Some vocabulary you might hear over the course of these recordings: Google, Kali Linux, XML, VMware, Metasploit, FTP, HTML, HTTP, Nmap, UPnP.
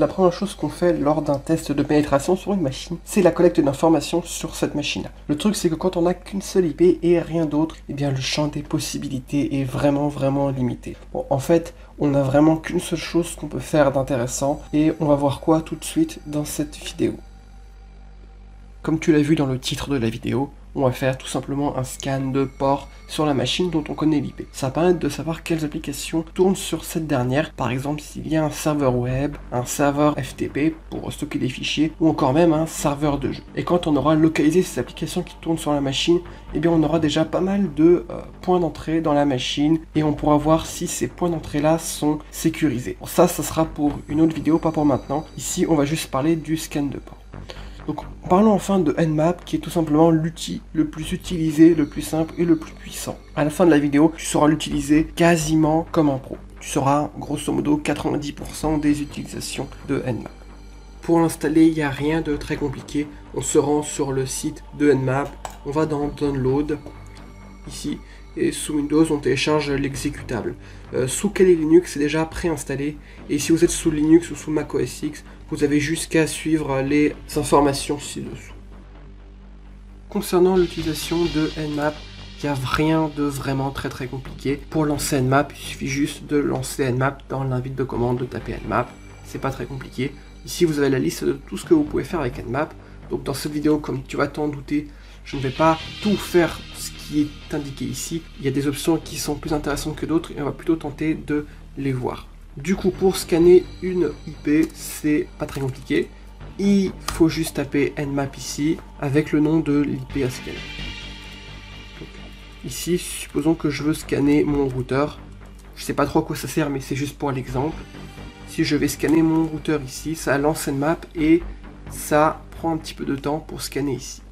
La première chose qu'on fait lors d'un test de pénétration sur une machine, c'est la collecte d'informations sur cette machine. Le truc, c'est que quand on n'a qu'une seule IP et rien d'autre, eh bien le champ des possibilités est vraiment limité. Bon, en fait, on n'a vraiment qu'une seule chose qu'on peut faire d'intéressant, et on va voir quoi tout de suite dans cette vidéo. Comme tu l'as vu dans le titre de la vidéo, on va faire tout simplement un scan de port sur la machine dont on connaît l'IP. Ça va permettre de savoir quelles applications tournent sur cette dernière, par exemple s'il y a un serveur web, un serveur FTP pour stocker des fichiers, ou encore même un serveur de jeu. Et quand on aura localisé ces applications qui tournent sur la machine, eh bien on aura déjà pas mal de points d'entrée dans la machine, et on pourra voir si ces points d'entrée là sont sécurisés. Bon, ça sera pour une autre vidéo, pas pour maintenant. Ici on va juste parler du scan de port. Donc parlons enfin de Nmap, qui est tout simplement l'outil le plus utilisé, le plus simple et le plus puissant. À la fin de la vidéo, tu sauras l'utiliser quasiment comme un pro. Tu sauras grosso modo 90% des utilisations de Nmap. Pour l'installer, il n'y a rien de très compliqué. On se rend sur le site de Nmap, on va dans Download, ici, et sous Windows, on télécharge l'exécutable. Sous Kali Linux, c'est déjà préinstallé, et si vous êtes sous Linux ou sous Mac OS X, vous avez jusqu'à suivre les informations ci-dessous. Concernant l'utilisation de Nmap, il n'y a rien de vraiment très compliqué. Pour lancer Nmap, il suffit juste de lancer Nmap dans l'invite de commande, de taper Nmap. C'est pas très compliqué. Ici, vous avez la liste de tout ce que vous pouvez faire avec Nmap. Donc dans cette vidéo, comme tu vas t'en douter, je ne vais pas tout faire ce qui est indiqué ici. Il y a des options qui sont plus intéressantes que d'autres et on va plutôt tenter de les voir. Du coup, pour scanner une IP, c'est pas très compliqué. Il faut juste taper Nmap ici avec le nom de l'IP à scanner. Donc, ici, supposons que je veux scanner mon routeur. Je sais pas trop à quoi ça sert, mais c'est juste pour l'exemple. Si je vais scanner mon routeur ici, ça lance Nmap et ça prend un petit peu de temps pour scanner ici.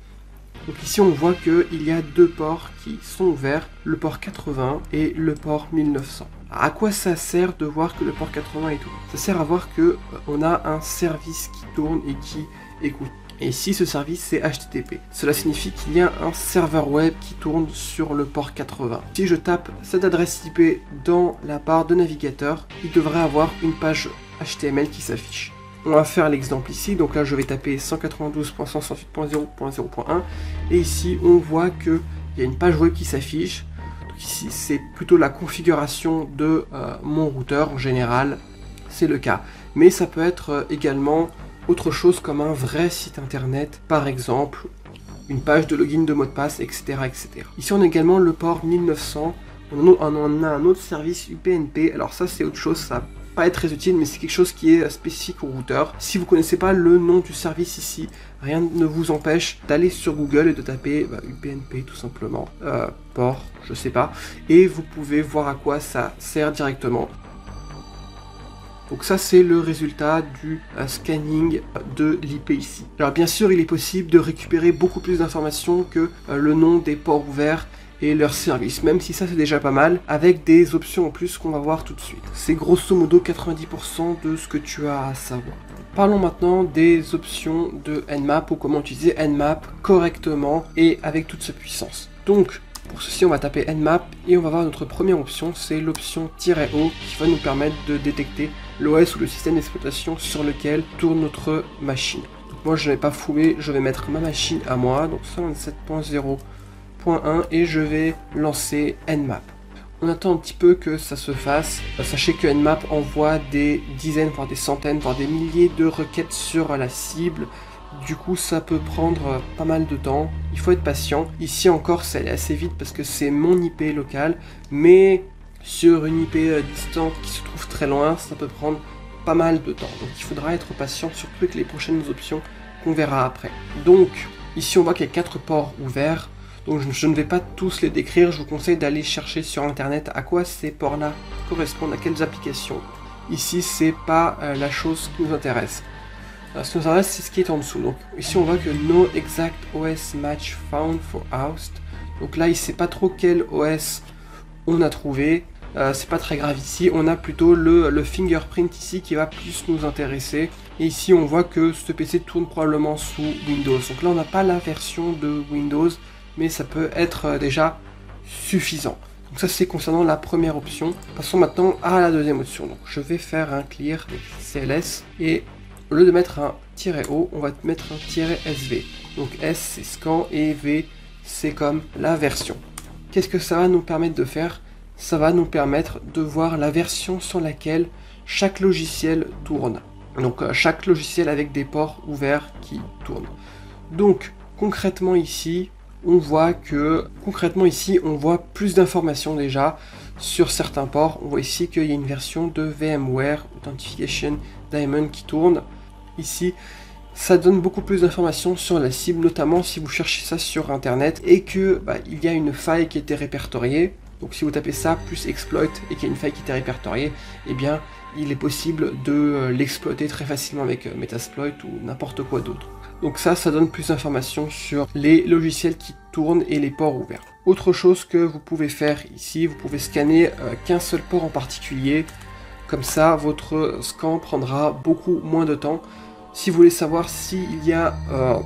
Donc ici on voit qu'il y a deux ports qui sont ouverts, le port 80 et le port 1900. À quoi ça sert de voir que le port 80 est ouvert? Ça sert à voir que on a un service qui tourne et qui écoute. Et ici ce service c'est HTTP. Cela signifie qu'il y a un serveur web qui tourne sur le port 80. Si je tape cette adresse IP dans la barre de navigateur, il devrait avoir une page HTML qui s'affiche. On va faire l'exemple ici, donc là je vais taper 192.168.0.0.1 et ici on voit qu'il y a une page web qui s'affiche. Ici c'est plutôt la configuration de mon routeur en général, c'est le cas. Mais ça peut être également autre chose comme un vrai site internet, par exemple une page de login, de mot de passe, etc. Ici on a également le port 1900, on a un autre service UPnP, alors ça c'est autre chose, ça être très utile, mais c'est quelque chose qui est spécifique au routeur. Si vous connaissez pas le nom du service ici, rien ne vous empêche d'aller sur Google et de taper UPnP tout simplement, port, je sais pas, et vous pouvez voir à quoi ça sert directement. Donc ça c'est le résultat du scanning de l'IP ici. Alors bien sûr il est possible de récupérer beaucoup plus d'informations que le nom des ports ouverts et leur service, même si ça c'est déjà pas mal, avec des options en plus qu'on va voir tout de suite. C'est grosso modo 90% de ce que tu as à savoir. Parlons maintenant des options de Nmap, ou comment utiliser Nmap correctement et avec toute sa puissance. Donc pour ceci on va taper Nmap et on va voir notre première option, c'est l'option -o qui va nous permettre de détecter l'OS ou le système d'exploitation sur lequel tourne notre machine. Donc, moi je ne vais pas fouler, je vais mettre ma machine à moi, donc 127.0.1 et je vais lancer Nmap. On attend un petit peu que ça se fasse. Sachez que Nmap envoie des dizaines, voire des centaines, voire des milliers de requêtes sur la cible. Du coup, ça peut prendre pas mal de temps. Il faut être patient. Ici encore, ça allait assez vite parce que c'est mon IP locale, mais sur une IP distante qui se trouve très loin, ça peut prendre pas mal de temps. Donc il faudra être patient, surtout avec les prochaines options qu'on verra après. Donc, ici on voit qu'il y a 4 ports ouverts. Donc je ne vais pas tous les décrire, je vous conseille d'aller chercher sur internet à quoi ces ports-là correspondent, à quelles applications. Ici, c'est pas la chose qui nous intéresse. Ce qui nous intéresse, c'est ce qui est en dessous. Donc ici, on voit que no exact OS match found for host. Donc là, il ne sait pas trop quel OS on a trouvé. C'est pas très grave ici, on a plutôt le fingerprint ici qui va plus nous intéresser. Et ici, on voit que ce PC tourne probablement sous Windows. Donc là, on n'a pas la version de Windows, mais ça peut être déjà suffisant. Donc ça c'est concernant la première option. Passons maintenant à la deuxième option. Donc je vais faire un clear avec CLS et au lieu de mettre un -o, on va mettre un -sv. Donc S c'est scan et V c'est comme la version. Qu'est-ce que ça va nous permettre de faire? Ça va nous permettre de voir la version sur laquelle chaque logiciel tourne. Donc chaque logiciel avec des ports ouverts qui tournent. Donc concrètement ici, on voit plus d'informations déjà sur certains ports. On voit ici qu'il y a une version de VMware Authentication Daemon qui tourne. Ici, ça donne beaucoup plus d'informations sur la cible, notamment si vous cherchez ça sur internet et que il y a une faille qui était répertoriée. Donc si vous tapez ça plus exploit et qu'il y a une faille qui était répertoriée, eh bien il est possible de l'exploiter très facilement avec Metasploit ou n'importe quoi d'autre. Donc ça donne plus d'informations sur les logiciels qui tournent et les ports ouverts. Autre chose que vous pouvez faire ici, vous pouvez scanner qu'un seul port en particulier. Comme ça, votre scan prendra beaucoup moins de temps. Si vous voulez savoir s'il y a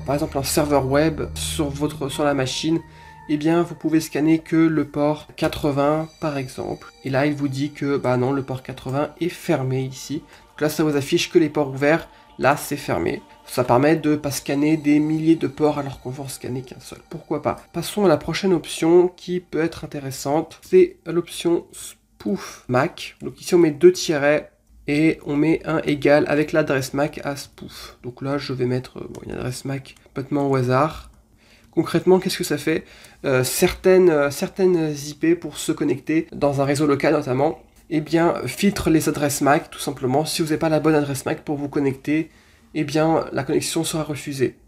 par exemple un serveur web sur la machine, eh bien vous pouvez scanner que le port 80 par exemple. Et là il vous dit que non, le port 80 est fermé ici. Donc là ça vous affiche que les ports ouverts, là c'est fermé. Ça permet de ne pas scanner des milliers de ports alors qu'on va en scanner qu'un seul. Pourquoi pas? Passons à la prochaine option qui peut être intéressante. C'est l'option spoof MAC. Donc ici on met 2 tirets et on met un égal avec l'adresse MAC à spoof. Donc là je vais mettre une adresse MAC complètement au hasard. Concrètement, qu'est-ce que ça fait? Certaines IP pour se connecter dans un réseau local notamment, eh bien filtrent les adresses MAC tout simplement. Si vous n'avez pas la bonne adresse MAC pour vous connecter, eh bien la connexion sera refusée.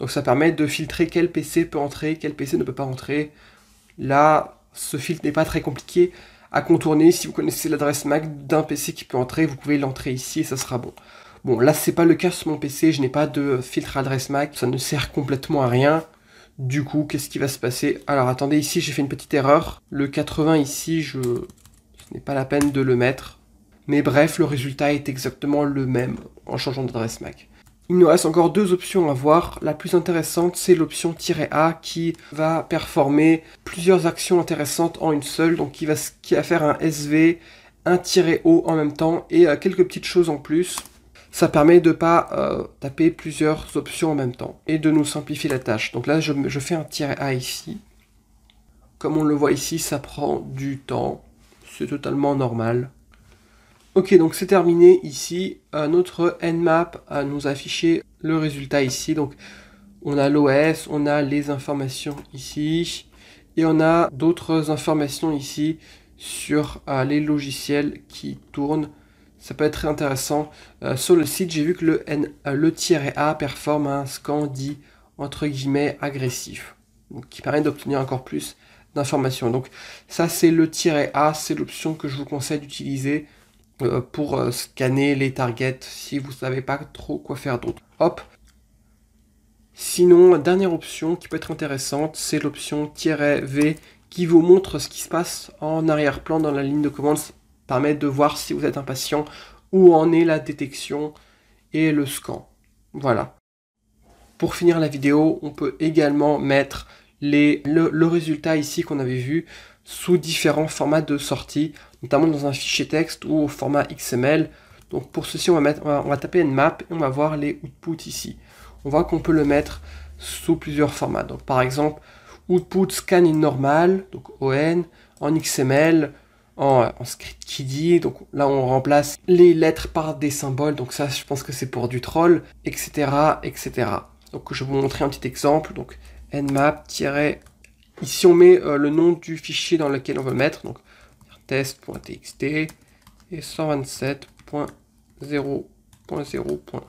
Donc ça permet de filtrer quel PC peut entrer, quel PC ne peut pas entrer. Là, ce filtre n'est pas très compliqué à contourner. Si vous connaissez l'adresse MAC d'un PC qui peut entrer, vous pouvez l'entrer ici et ça sera bon. Bon, là c'est pas le cas sur mon PC, je n'ai pas de filtre adresse MAC, ça ne sert complètement à rien. Du coup, qu'est-ce qui va se passer? Alors attendez, ici j'ai fait une petite erreur. Le 80 ici, ce n'est pas la peine de le mettre. Mais bref, le résultat est exactement le même en changeant d'adresse MAC. Il nous reste encore 2 options à voir. La plus intéressante, c'est l'option -A qui va performer plusieurs actions intéressantes en une seule. Donc qui va faire un SV, un -O en même temps et quelques petites choses en plus. Ça permet de ne pas taper plusieurs options en même temps et de nous simplifier la tâche. Donc là, je fais un -A ici. Comme on le voit ici, ça prend du temps. C'est totalement normal. Ok, donc c'est terminé ici. Notre Nmap nous a affiché le résultat ici. Donc on a l'OS, on a les informations ici. Et on a d'autres informations ici sur les logiciels qui tournent. Ça peut être très intéressant. Sur le site, j'ai vu que le -A performe un scan dit entre guillemets agressif, donc qui permet d'obtenir encore plus d'informations. Donc ça c'est le -A, c'est l'option que je vous conseille d'utiliser pour scanner les targets si vous ne savez pas trop quoi faire d'autre. Hop. Sinon, dernière option qui peut être intéressante, c'est l'option -V qui vous montre ce qui se passe en arrière-plan dans la ligne de commande. Permet de voir si vous êtes impatient, où en est la détection et le scan. Voilà. Pour finir la vidéo, on peut également mettre le résultat ici qu'on avait vu sous différents formats de sortie, notamment dans un fichier texte ou au format XML. Donc pour ceci, on va taper Nmap et on va voir les outputs ici. On voit qu'on peut le mettre sous plusieurs formats. Donc par exemple, output scan in normal, donc ON, en XML, en script qui dit, donc là on remplace les lettres par des symboles, donc ça je pense que c'est pour du troll, etc. etc. Donc je vais vous montrer un petit exemple, donc nmap- ici on met le nom du fichier dans lequel on veut mettre, donc test.txt et 127.0.0.1.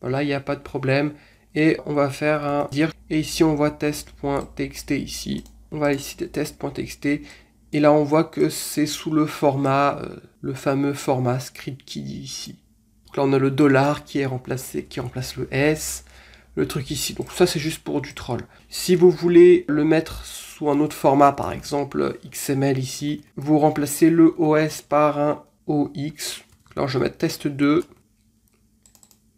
Voilà, il n'y a pas de problème, et on va faire un dir, et ici on voit test.txt ici, on va ici test.txt. Et là on voit que c'est sous le format, le fameux format script qui dit ici. Donc là on a le $, qui remplace le S, le truc ici. Donc ça c'est juste pour du troll. Si vous voulez le mettre sous un autre format, par exemple XML ici, vous remplacez le OS par un OX. Là je vais mettre test 2.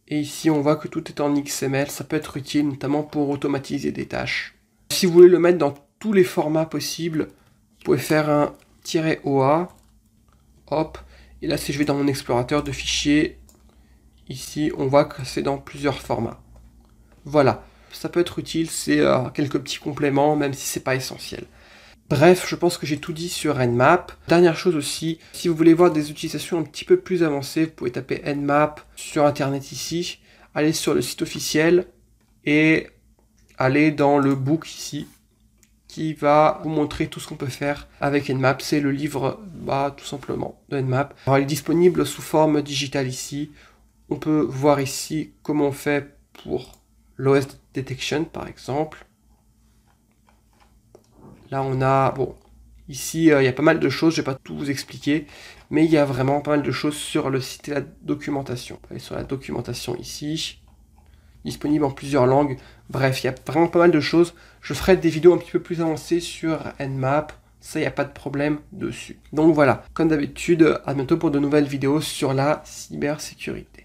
Et ici on voit que tout est en XML, ça peut être utile notamment pour automatiser des tâches. Si vous voulez le mettre dans tous les formats possibles, vous pouvez faire un -OA, hop, et là si je vais dans mon explorateur de fichiers, Ici, on voit que c'est dans plusieurs formats. Voilà, ça peut être utile, c'est quelques petits compléments, même si c'est pas essentiel. Bref, je pense que j'ai tout dit sur Nmap. Dernière chose aussi, si vous voulez voir des utilisations un petit peu plus avancées, vous pouvez taper Nmap sur Internet ici, aller sur le site officiel et aller dans le book ici, qui va vous montrer tout ce qu'on peut faire avec Nmap. C'est le livre, tout simplement, de Nmap. Alors, il est disponible sous forme digitale ici. On peut voir ici comment on fait pour l'OS Detection, par exemple. Là, on a, ici, il y a pas mal de choses, je ne vais pas tout vous expliquer, mais il y a vraiment pas mal de choses sur le site et la documentation. On peut aller sur la documentation ici, disponible en plusieurs langues. Bref, il y a vraiment pas mal de choses. Je ferai des vidéos un petit peu plus avancées sur Nmap, ça, il n'y a pas de problème dessus. Donc voilà, comme d'habitude, à bientôt pour de nouvelles vidéos sur la cybersécurité.